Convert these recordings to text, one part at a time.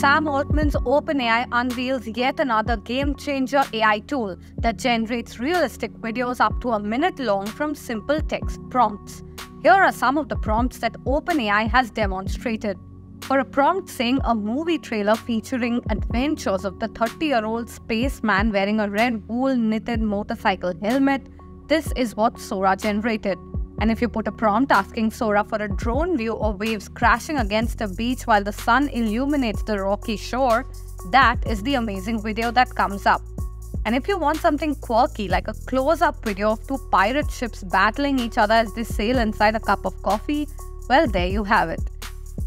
Sam Altman's OpenAI unveils yet another game-changer AI tool that generates realistic videos up to a minute long from simple text prompts. Here are some of the prompts that OpenAI has demonstrated. For a prompt saying a movie trailer featuring adventures of the 30-year-old spaceman wearing a red wool-knitted motorcycle helmet, this is what Sora generated. And if you put a prompt asking Sora for a drone view of waves crashing against a beach while the sun illuminates the rocky shore, that is the amazing video that comes up. And if you want something quirky, like a close-up video of two pirate ships battling each other as they sail inside a cup of coffee, well, there you have it.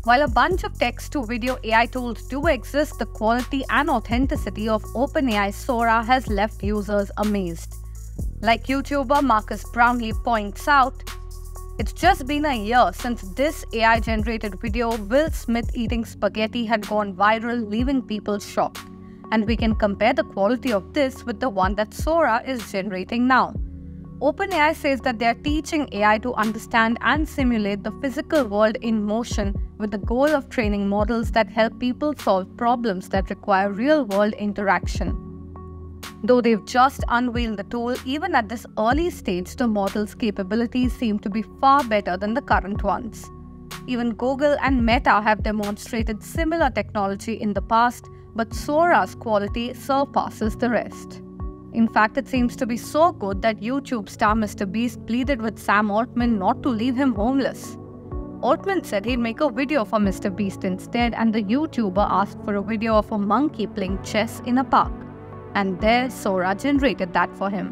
While a bunch of text-to-video AI tools do exist, the quality and authenticity of OpenAI's Sora has left users amazed. Like YouTuber Marcus Brownlee points out, "It's just been a year since this AI-generated video of Will Smith eating spaghetti had gone viral, leaving people shocked. And we can compare the quality of this with the one that Sora is generating now." OpenAI says that they are teaching AI to understand and simulate the physical world in motion with the goal of training models that help people solve problems that require real-world interaction. Though they've just unveiled the tool, even at this early stage, the model's capabilities seem to be far better than the current ones. Even Google and Meta have demonstrated similar technology in the past, but Sora's quality surpasses the rest. In fact, it seems to be so good that YouTube star Mr. Beast pleaded with Sam Altman not to leave him homeless. Altman said he'd make a video for Mr. Beast instead, and the YouTuber asked for a video of a monkey playing chess in a park. And there, Sora generated that for him.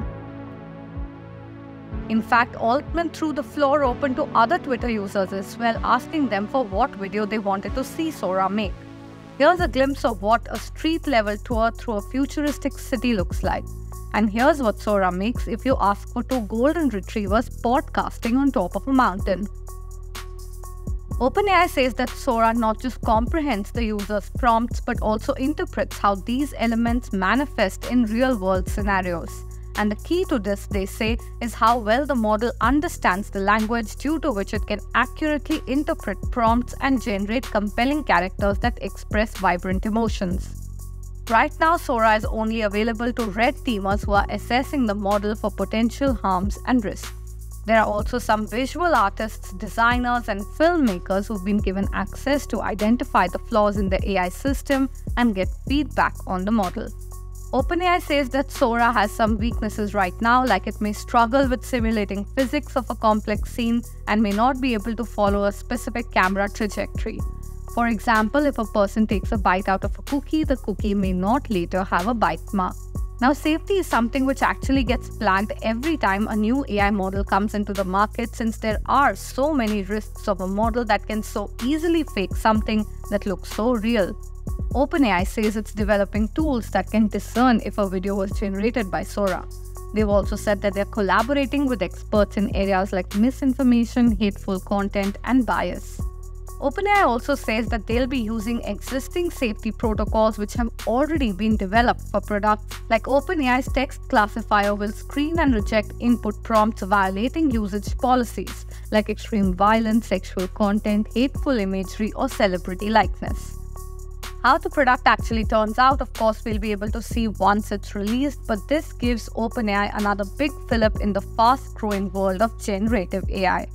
In fact, Altman threw the floor open to other Twitter users as well, asking them for what video they wanted to see Sora make. Here's a glimpse of what a street-level tour through a futuristic city looks like. And here's what Sora makes if you ask for two golden retrievers podcasting on top of a mountain. OpenAI says that Sora not just comprehends the user's prompts but also interprets how these elements manifest in real-world scenarios. And the key to this, they say, is how well the model understands the language, due to which it can accurately interpret prompts and generate compelling characters that express vibrant emotions. Right now, Sora is only available to red teamers who are assessing the model for potential harms and risks. There are also some visual artists, designers, and filmmakers who've been given access to identify the flaws in the AI system and get feedback on the model. OpenAI says that Sora has some weaknesses right now, like it may struggle with simulating physics of a complex scene and may not be able to follow a specific camera trajectory. For example, if a person takes a bite out of a cookie, the cookie may not later have a bite mark. Now, safety is something which actually gets flagged every time a new AI model comes into the market, since there are so many risks of a model that can so easily fake something that looks so real. OpenAI says it's developing tools that can discern if a video was generated by Sora. They've also said that they're collaborating with experts in areas like misinformation, hateful content, and bias. OpenAI also says that they'll be using existing safety protocols which have already been developed for products, like OpenAI's text classifier will screen and reject input prompts violating usage policies like extreme violence, sexual content, hateful imagery, or celebrity likeness. How the product actually turns out, of course, we'll be able to see once it's released, but this gives OpenAI another big fillip in the fast-growing world of generative AI.